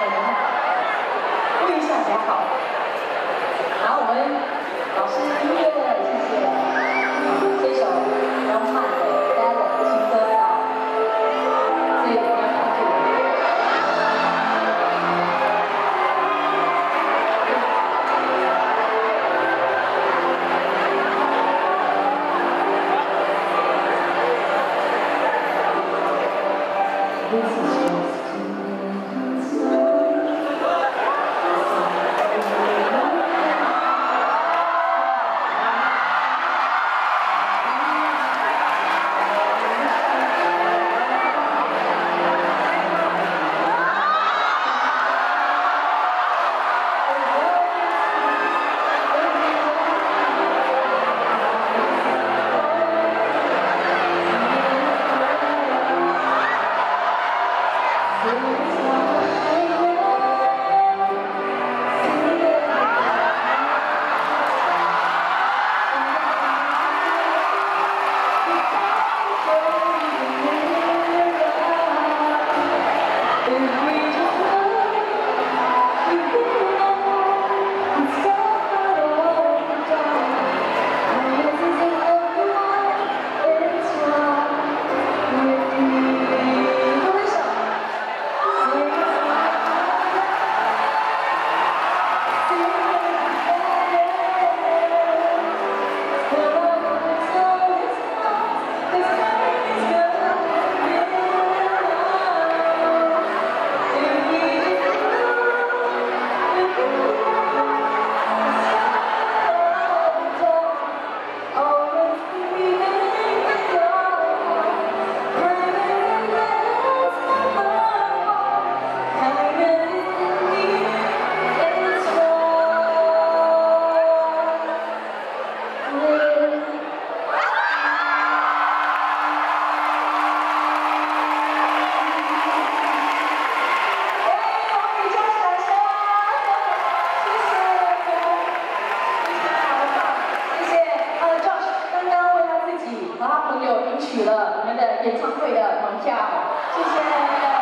的人录一下才好。好，我们老师音乐，谢谢。这首浪漫的 ballad 情歌啊，所以我们要唱这个。 取了你们的演唱会的门票，谢谢。